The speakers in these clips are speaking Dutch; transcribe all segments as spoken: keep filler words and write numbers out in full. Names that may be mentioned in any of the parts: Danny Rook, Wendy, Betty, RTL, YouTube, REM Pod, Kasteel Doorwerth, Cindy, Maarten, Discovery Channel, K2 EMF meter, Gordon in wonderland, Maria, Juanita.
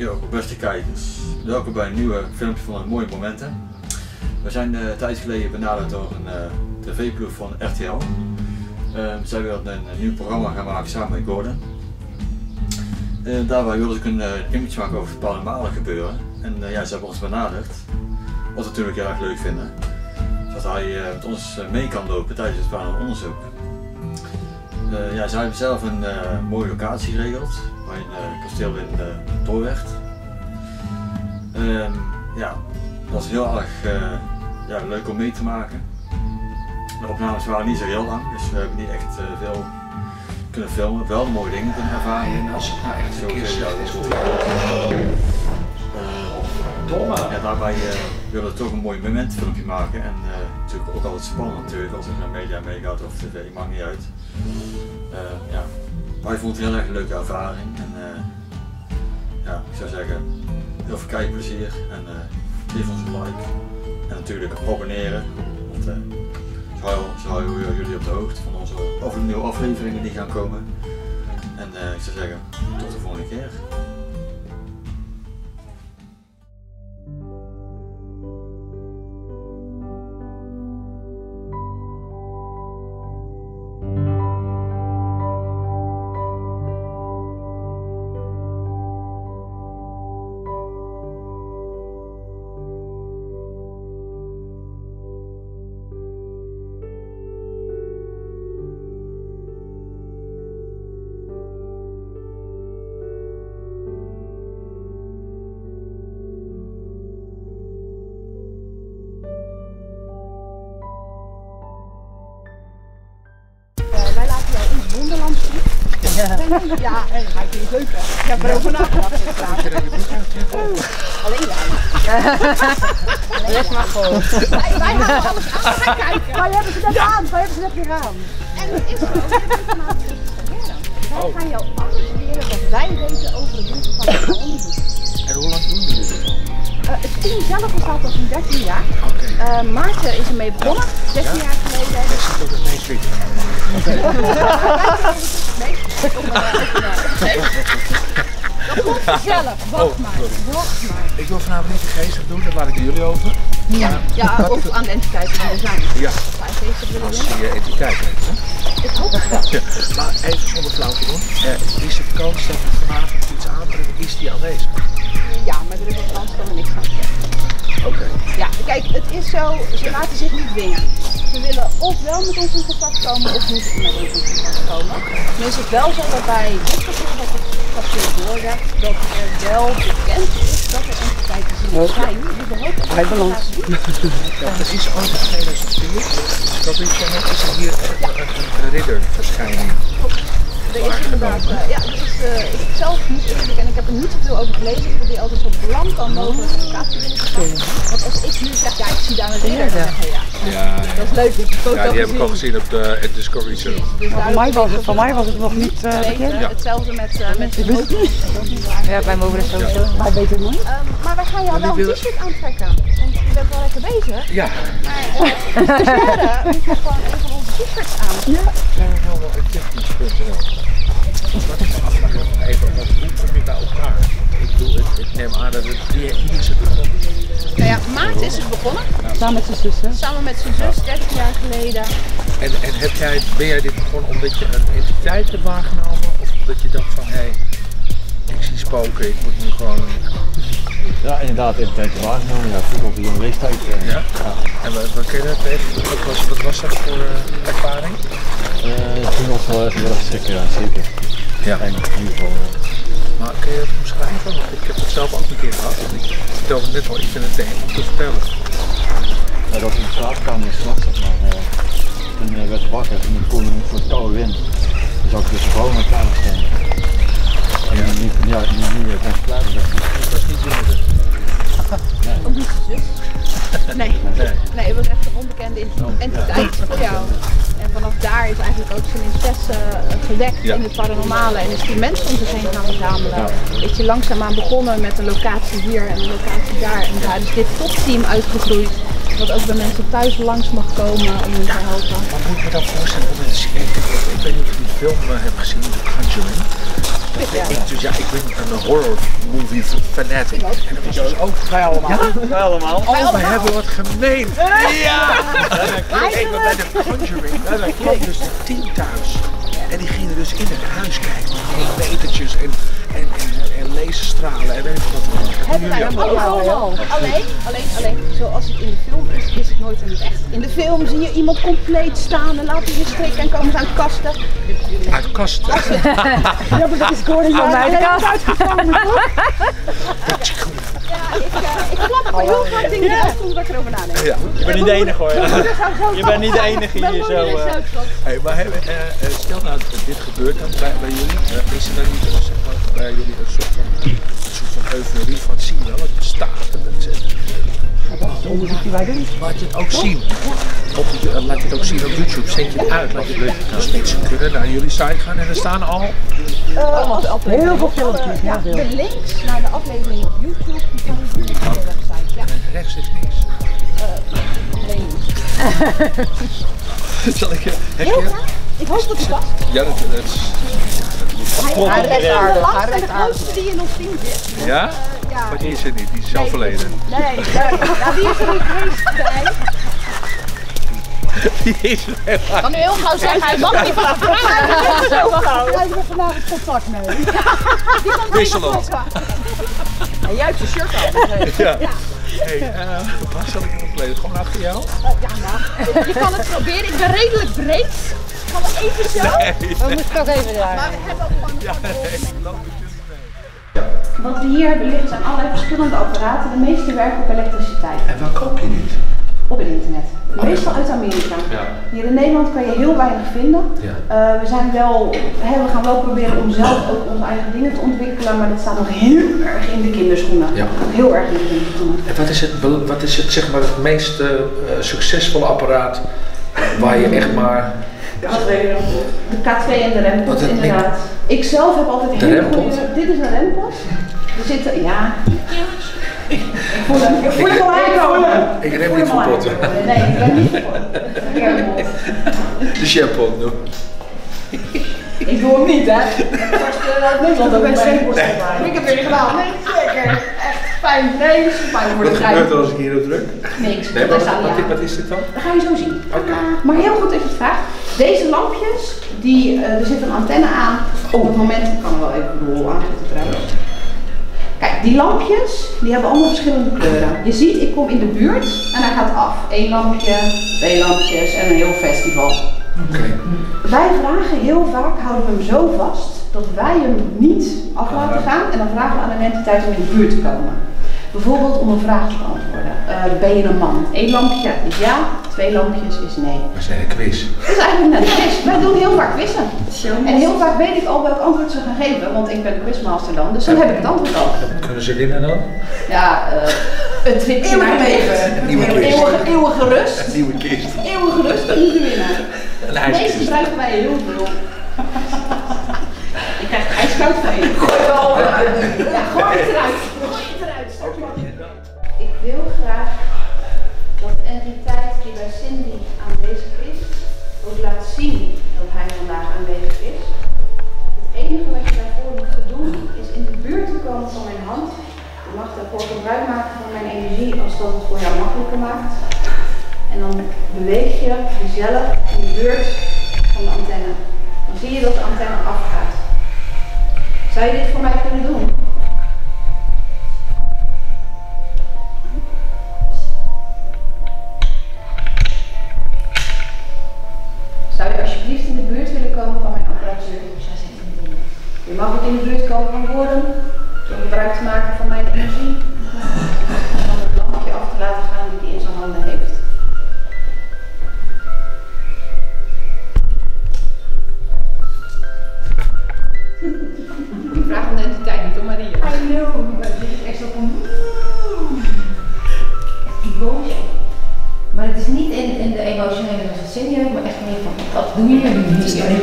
Yo, beste kijkers, welkom bij een nieuwe filmpje van Mooie Momenten. We zijn uh, een tijdje geleden benaderd door een uh, tv-ploeg van R T L. Uh, zij wilden een, een nieuw programma gaan maken samen met Gordon. Uh, daarbij wilden ze een image maken over het paranormale gebeuren. En uh, ja, ze hebben ons benaderd, wat we natuurlijk heel erg leuk vinden. Dat hij uh, met ons uh, mee kan lopen tijdens het paranormale onderzoek. Uh, ja, zij hebben zelf een uh, mooie locatie geregeld, bij een uh, kasteel in uh, Doorwerth. Um, ja, dat is heel erg uh, ja, leuk om mee te maken. De opnames waren niet zo heel lang, dus we hebben niet echt uh, veel kunnen filmen. Wel mooie dingen kunnen ervaren. En als het nou echt een keer slecht is, goed. Ja, daarbij uh, willen we toch een mooi momentfilmpje maken en uh, natuurlijk ook altijd spannend natuurlijk als het naar media meegaat of tv, maakt niet uit. Uh, ja. Wij vonden het heel erg een leuke ervaring en uh, ja, ik zou zeggen heel veel kijkplezier en uh, geef ons een like en natuurlijk abonneren, want uh, zo houden jullie op de hoogte van onze over nieuwe afleveringen die gaan komen. En uh, ik zou zeggen tot de volgende keer. Wonderland. Ja, ja, en hij vindt het leuk. Ik heb erover nagedacht. Alleen wij. Les maar gewoon. Wij, wij gaan alles af en kijken. Wij hebben ze net ja. aan, wij hebben ze net weer aan. En het is ook informatie. Wij oh. gaan jou alles leren wat wij weten over de doel van het onderzoek. En hoe lang doen jullie dit al? Uh, het team zelf bestaat al zo'n dertien jaar. Okay. Uh, Maarten is ermee begonnen, dertien ja? jaar geleden. Dat is tot het meest goed. Oké. Nee, dat komt vanzelf. Wacht maar, wacht maar. Ik wil vanavond niet te geestig doen, dat laat ik jullie over. Ja, ja, ook aan de entiteiten die er zijn. Ja. Als je entiteit heeft, hè? Ik hoop het wel. Maar even zonder flauw te doen. Is de kans dat we vanavond iets aantreffen, is die aanwezig? Ja, maar er is een kans dat we niks aan zeggen. Oké. Ja, kijk, het is zo, ze laten zich niet dwingen. Ze willen ofwel met ons in contact komen of niet met ons in contact komen. Nu is het wel zo dat bij dit geval dat het Kasteel Doorwerth dat er wel bekend is dat er entiteiten zijn die behoorlijk bij balans. Ja, dat is ook in tweeduizend vier. Dat is zo net als hier een ridderverschijning. Er is inderdaad, uh, ja, dus, uh, ik zelf niet eerlijk en ik heb er niet zoveel over gelezen. Ik probeer altijd zo bland dan mogelijk de kaart te willen gaan. Want als ik nu zeg, ja, ik zie daar een ridder, dan zeg je ja. Ja, ja. Dat is leuk, ik heb ja, die heb ik al gezien op de uh, Discovery Channel. Dus voor, mij was het, voor mij was het nog niet uh, bekend. Ja. Hetzelfde met uh, met de boot. Ja, wij mogen dat sowieso. Ja. Wij weten het niet. Um, maar wij gaan jou wel een t-shirt aantrekken. Want je bent wel lekker bezig. Ja. Maar uh, dus verder, we gaan gewoon een van onze t-shirts aan. Ja. Zijn we wel een technisch.nl. Wat ik me afvraag, even, want hoe kom je bij elkaar? Ik bedoel, ik neem aan dat het hier is het begonnen. Nou ja, maart is het begonnen. Samen met zijn zus, hè? Samen met zijn zus, dertig jaar geleden. En, en heb jij, ben jij dit begonnen omdat je een entiteit hebt waargenomen? Of omdat je dacht van, hé, hey, ik zie spoken, ik moet nu gewoon... Ja, inderdaad, entiteit waargenomen. Ja, vroeger op de jonge leeftijd. Eh, ja? ja? En wat kun je dat even, wat was, wat was dat voor uh, ervaring? Uh, ik vind ons wel even heel erg schrikken, ja, zeker. Ja. En in ieder geval. Uh... Maar kun je dat omschrijven? Want ik heb het zelf ook een keer gehad. Ik vertelde net wel iets in het ding om te vertellen. Ja, dat was in de slaapkamer in slaap zat, maar uh, toen uh, werd ik wakker en toen kon ik voor de koude wind. Dus had ik dus gewoon aan elkaar stonden. En ja, nu ja, ben ik klaar. Dat was niet zonder. Nee. Ook niet zo zus? Nee. Nee. Nee, het was echt een onbekende entiteit voor jou. En vanaf daar is eigenlijk ook zijn interesse gewekt ja. in het paranormale en is die mensen om zich heen gaan verzamelen. Ja. Is je langzaamaan begonnen met een locatie hier en een locatie daar en daar is dit topteam uitgegroeid. Wat ook bij mensen thuis langs mag komen om hen ja. te helpen. Maar moet je me dan voorstellen, ik weet niet of je die film hebt gezien, van Join. Ja. Ik, dus ja, ik ben een horror movie fanatic. En dat is dus ook. Wij allemaal. Ja? Wij allemaal. Oh, wij, wij hebben wat gemeen. Ja! Ja. Ik ben bij de Conjuring. Daar kwam dus de team thuis. En die gingen dus in het huis kijken. Met metertjes en, en, en, en laserstralen en weet ik wat. Hebben wij dat allemaal? Alleen, alleen, alleen, zoals het in de film is, is het nooit in het echt. In de film zie je iemand compleet staan en laat hij je strikken en komen ze aan kasten. Uit kasten? Ja, maar dat is Gordon in wonderland uitgekomen, toch? Ja, ik, uh, ik klap maar heel vaak dingen die afkomt dat ik erover nadenk. Ja, je bent niet de enige hoor. Je bent niet de enige hier zo. Uh... Hey, maar hebben, uh, uh, stel nou dat dit gebeurt dan bij, bij jullie, uh, is er dan niet als, uh, bij jullie een soort van, een soort van euforie van zien wel, het bestaat en het zit. Dat is de onderzoek die wij doen. Laat je het ook zien. Op, uh, laat je het ook zien op YouTube. Zet je het uit. Laat je het weten. Als mensen kunnen naar jullie site gaan en er staan al uh, als, heel veel filmpjes. Ja, de links naar de aflevering op YouTube die kan je op de website. Ja. En rechts is niks. Uh, nee. Zal ik, uh, heb heel je... graag. Ik hoop dat het was. Ja, dat is... Hij redt aardig. Hij redt aardig. Die je nog vindt. Dus, ja? Uh, ja? Maar die is er niet. Die is zelf verleden. Nee, nee, nou, die is er niet geweest bij. Die is er helemaal. Ik kan nu heel gauw zeggen, hij mag niet vanaf vragen. Daar krijgen we vanavond contact mee. Die kan wisselen. En jij hebt je shirt aan. Ja. Hé, hey, uh, waar zal ik hem verleden? Gewoon achter jou? Uh, ja, nou. Je kan het proberen. Ik ben redelijk breed. Gaan we even zo? Nee, nee. We moeten ook even daar. Maar we hebben ook gewoon... Ja, nee, ik loop natuurlijk mee. Wat we hier hebben liggen zijn allerlei verschillende apparaten. De meeste werken op elektriciteit. En waar koop je dit? Op het internet. Meestal uit Amerika. Ja. Hier in Nederland kan je heel weinig vinden. Ja. Uh, we, zijn wel, hey, we gaan wel proberen om zelf ook onze eigen dingen te ontwikkelen, maar dat staat nog heel erg in de kinderschoenen. Ja. Heel erg in de kinderschoenen. En wat is het, wat is het, zeg maar, het meest uh, succesvolle apparaat waar je echt maar... De K twee en de R E M Pod, inderdaad. Ik zelf heb altijd heel goed. Dit is een R E M Pod. Er zitten, ja. Ik voel hem. Ik voel hem al aankomen. Ik rem niet voor potten. Nee, ik rem niet voor potten. De shampoo doen. Ik doe hem niet, hè? Ik heb weer gedaan. Nee, zeker. Echt fijn. Nee, dat is fijn voor de rij. Wat gebeurt er als ik hier op druk? Niks. Nee, wat, wat, wat is dit dan? Dat ga je zo zien. Okay. Maar heel goed dat je het vraagt. Deze lampjes, die, uh, er zit een antenne aan. Op het moment, ik kan wel even de rol aanzetten trouwens. Kijk, die lampjes, die hebben allemaal verschillende kleuren. Je ziet, ik kom in de buurt en hij gaat af. Eén lampje, twee lampjes en een heel festival. Okay. Wij vragen heel vaak, houden we hem zo vast, dat wij hem niet af laten gaan. En dan vragen we aan een entiteit om in de buurt te komen. Bijvoorbeeld om een vraag te beantwoorden. Uh, ben je een man? Eén lampje is ja, twee lampjes is nee. We zijn een quiz. Dat is eigenlijk net een quiz. Wij doen heel vaak quizzen. En heel vaak weet ik al welk antwoord ze gaan geven, want ik ben de quizmaster dan, dus dan heb ik het antwoord al. Kunnen ze winnen dan? Ja, uh, een tripje naar het leven. Eeuwige, eeuwige rust. Een nieuwe kist. Eeuwige rust, om te winnen. Deze gebruiken wij heel veel. Ik krijg het ijskoud van je. Gooi wel. Ja, gooi het eruit. Ik wil graag dat de entiteit die bij Cindy aanwezig is, ook laat zien dat hij vandaag aanwezig is. Het enige wat je daarvoor moet doen is in de buurt te komen van mijn hand. Je mag daarvoor gebruik maken van mijn energie als dat het voor jou makkelijker maakt. En dan beweeg je jezelf in de buurt van de antenne. Dan zie je dat de antenne afgaat. Zou je dit voor mij kunnen doen? Zou je alsjeblieft in de buurt willen komen van mijn apparatuur? Je mag ook in de buurt komen van Gordon, door gebruik te maken van mijn energie. Om het lampje af te laten gaan die hij in zijn handen heeft. Ik vraag om de entiteit niet om Maria. I know, maar dit is echt zo van... Die boosje. Maar het is niet in, in de emotionele zin, maar echt meer van wat doen jullie nu hier?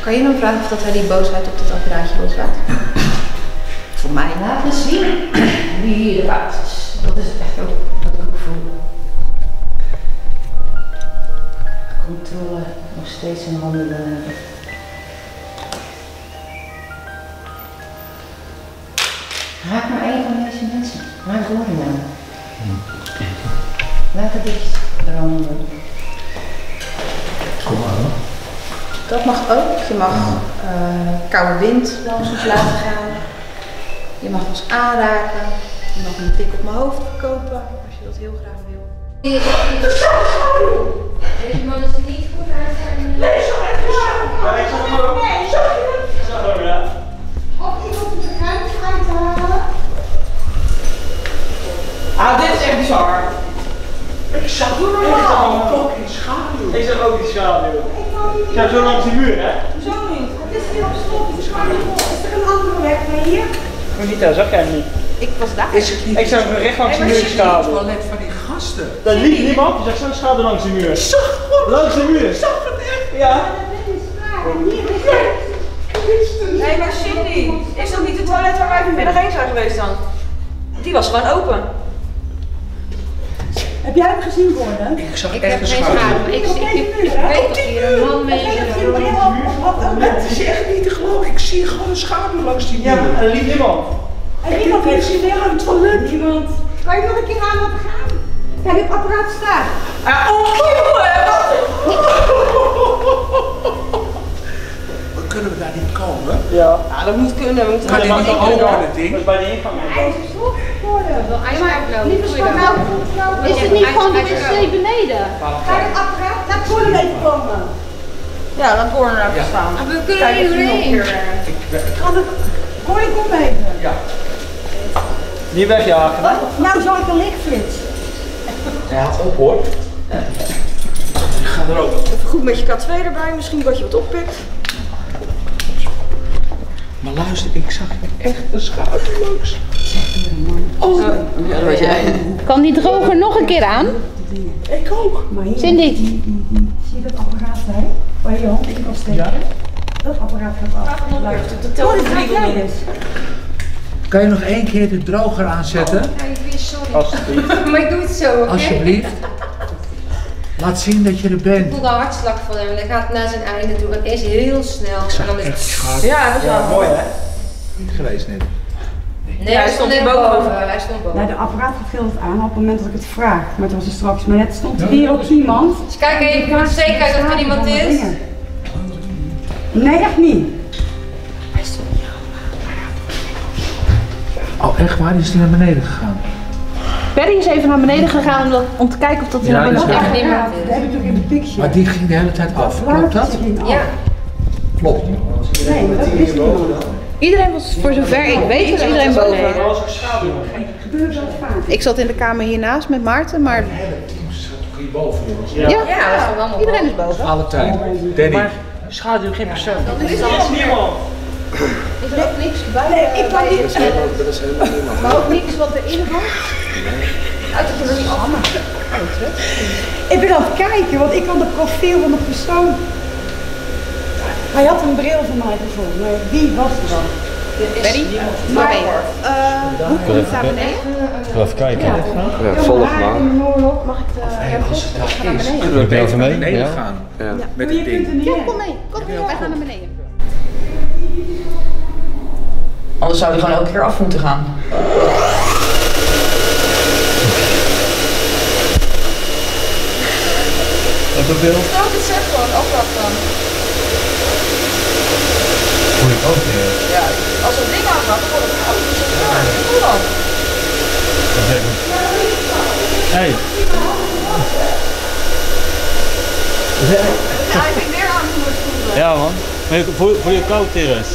Kan je dan vragen of dat hij die boosheid op dit apparaatje loslaat? Voor mij laten zien wie hier de baas is. Dat is echt ook wat ik voel. Controle, nog steeds in handen. van deze mensen. Waar hoor je nou? Laat het dicht er allemaal doen. Kom maar hoor. Dat mag ook. Je mag uh, koude wind langs ons laten gaan. Je mag ons aanraken. Je mag een tik op mijn hoofd verkopen, als je dat heel graag wil. Deze man is niet goed uit zijn. Nee, zo even zo! Nee, zo even zo! Zo even zo! Of iemand moet de ruimte uit halen. Ah, dit is echt bizar. Ik zag allemaal klok in schaduw. Ik zag ook die schaduw. Ik zag zo langs de muur, hè? Zo niet. Het is hier op slot, het is gewoon niet. Is er een andere weg naar hier? Bonita, zag jij hem niet? Ik was daar. Is het niet ik zag recht langs de muur schaduwen. Het toilet van die gasten. Daar liep niemand, je zag zo'n schade langs de muur. Zag God! Langs de muur. Zag het echt? Ja. Nee, maar Cindy, is dat niet het toilet waar wij vanmiddag heen zijn geweest dan? Die was gewoon open. Heb jij hem gezien worden? Ik zag ik echt een schaduw. Ik zag deze muur. Ik weet dat hier een man mee is. Het is echt niet te geloven. Ik zie gewoon een schaduw langs die muur. Ja, maar er liep niemand. En niemand heeft zich weer aan het toilet. Niemand. Kan je nog een keer aan laten gaan? Kijk, het apparaat staat. Ah, oh, wat? Kunnen we daar niet komen? Ja. Ja, dat moet kunnen. We moeten daar niet komen aan het ding. Dat is bij de ingang. Hij is gesloten geworden. Lieve schat, is het niet gewoon de wc beneden? Ga je het apparaat? Laat Gordon even komen. Ja, laat Gordon even staan. Maar we kunnen er niet heen. Gordon, kom even. Ja. Niet wegjagen. Nou zal ik een lichtflits. Ja, op hoor. Ik ga erover. Even goed met je K twee erbij, misschien dat je wat oppikt. Maar luister, ik zag echt een schaduw langs. Oh, ja, dat was jij. Kan die droger nog een keer aan? Ik ook. Cindy. Zie je dat apparaat daar? Waar je hand in kan steken? Dat apparaat gaat af. Oh, dit gaat jij. Kan je nog één keer de droger aanzetten? Oh, nee, sorry. Alsjeblieft. Maar ik doe het zo, oké? Okay? Alsjeblieft. Laat zien dat je er bent. Ik voel de hartslag van hem. Dat gaat naar zijn einde toe. Het is heel snel. En dan is het schat. Ja, dat is wel mooi, hè? Niet geweest, net. Nee, nee, hij stond boven. Hij stond boven. Nou, de apparaat viel het aan op het moment dat ik het vraag. Maar het was er straks. Maar net stond hier ook iemand. Dus kijk even voor de zekerheid of er iemand is. Nee, echt niet. Oh, echt waar? Die is die naar beneden gegaan? Betty is even naar beneden gegaan om te kijken of dat hij ja, naar beneden gaat. Ja, dat heb ik ook in de picture. Maar die ging de hele tijd af, klopt dat? Ja. Klopt. Nee, dat is niet. Iedereen was, voor zover ik weet, was iedereen boven. Ik zat in de kamer hiernaast met Maarten, maar... Ja, ja, iedereen is boven. Alle tijd. Danny. Maar schaduw, geen persoon. Dat is alles niemand. Is er ook niks bij? Nee, ik kan niet. Er is helemaal niemand. Maar ook niks wat erin hangt? Nee. Uit de gelukkig allemaal. Ik ben aan het kijken, want ik kan het profiel van de persoon. Hij had een bril van mij gevonden, maar wie was er dan? Betty? Maar, uh, hoe komt het naar beneden? Ik wil even kijken. Ja, ja, volg maar. Mag ik de gaan naar beneden? Kunnen we even naar beneden gaan? Ja, met het ding. Ja, kom mee. Kom mee, wij gaan naar beneden. Anders zou die gewoon elke keer af moeten gaan. Dat is een beeld. Nou, dat is echt gewoon afwacht dan. Moet ik ook weer? Ja, als dat ding aangaat, dan wordt het af. Hoe dan? Dat is even. Hey. Ja, ik ben weer aan het voelen. Ja man, voor, voor je koud Teres.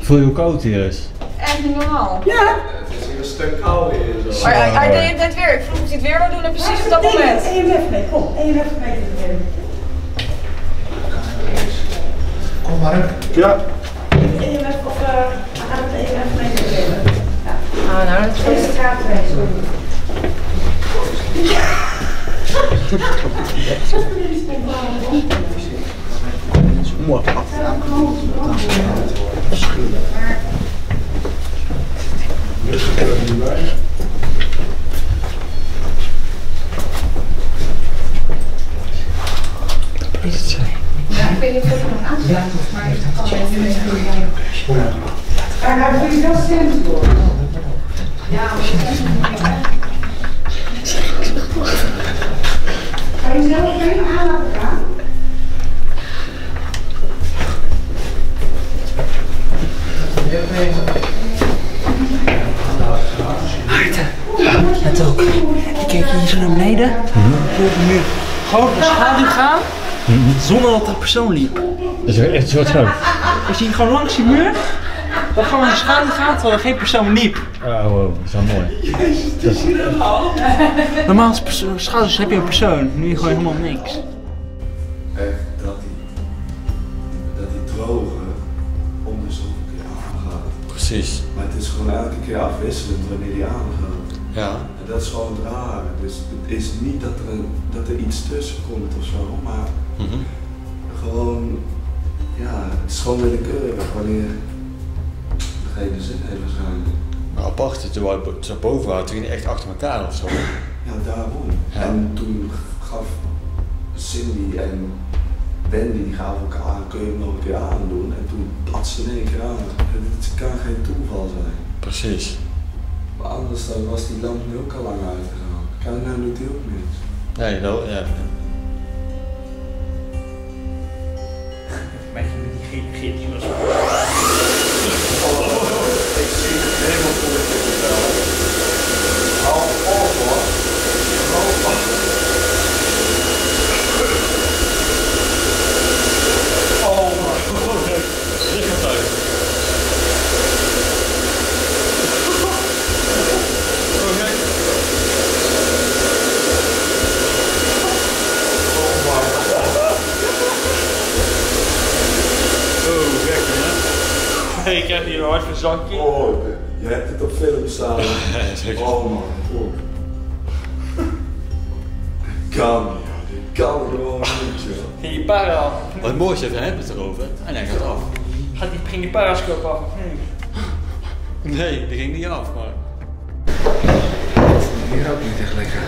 Voel je hoe koud hier is? Echt niet normaal. Ja. Het is hier een stuk kouder hier zo. Maar hij deed het net weer. Ik vroeg of hij het weer wil doen en precies op dat moment. E M F mee, kom. E M F mee. Kom maar. Ja. E M F of aan het E M F mee te geven. Ja. Ah, nou dat is goed. Het gaat weg. Ja. Mooi. Is het zo? Ja, ik weet niet of ik nog aansluit, maar ik kan het niet meer doen. Maar daar vind ik wel sens voor. Ja, maar ik heb het niet meer. Ga je zelf geen aan laten gaan? Maarten, let op. Ik kijk hier zo naar beneden. Mm-hmm. Ik voel nu gewoon de schaduw gaan. Mm-hmm. Zonder dat er persoon liep. Dat is echt een soort schaduw. We zien gewoon langs die muur. Dat gewoon de schaduw gaat terwijl er geen persoon liep. Oh, wow, dat is wel mooi. Jezus, dat is helemaal. Normaal als schaduws heb je een persoon. Nu gewoon helemaal niks. Echt dat die, dat die droge onderzoek. Precies. Maar het is gewoon elke keer afwisselend wanneer die aangaat. Ja. En dat is gewoon het rare. Dus het is niet dat er, een, dat er iets tussen komt of zo, maar mm-hmm. gewoon, ja, het is gewoon willekeurig wanneer degene zin heeft waarschijnlijk. Maar apart, toen bovenuit, toen ging echt achter elkaar of zo. Ja, daarom. Ja. En toen gaf Cindy en Wendy, die gaven elkaar aan, kun je hem nog een keer aandoen. En toen dat ze in één keer aan. Het kan geen toeval zijn. Precies. Maar anders dan was die lamp nu ook al lang uitgegaan. Kan je nou niet heel niks? Nee, wel, ja. Met die git die was. Ik zie het helemaal goed in de vel. Hou op hoor. Oh mijn god, dit gaat uit. Hey, ik heb hier een hard verzakking. Oh, je hebt het op film staan. Zeker. Oh man, oh. Kan niet, dit kan gewoon niet, joh. En je para. Wat mooi is, hij hebt het erover. En hij gaat af. Gaat die, ging die parascoop af of niet? Nee, die ging niet af, maar. Hier ook niet echt lekker.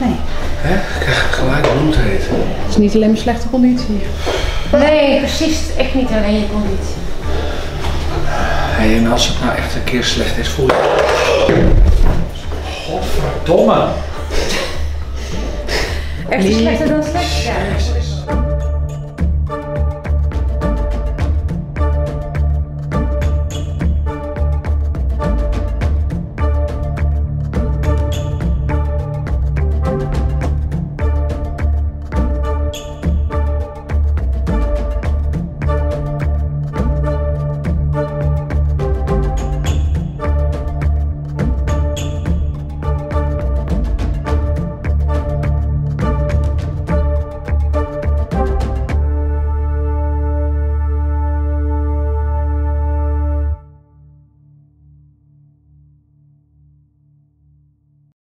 Nee. Hè? Ik krijg het gelijk bloedheet. Het is niet alleen mijn slechte conditie. Nee, precies. Echt niet alleen je conditie. Hey, en als het nou echt een keer slecht is, voel je het. Godverdomme! Echt slechter dan slecht? Ja.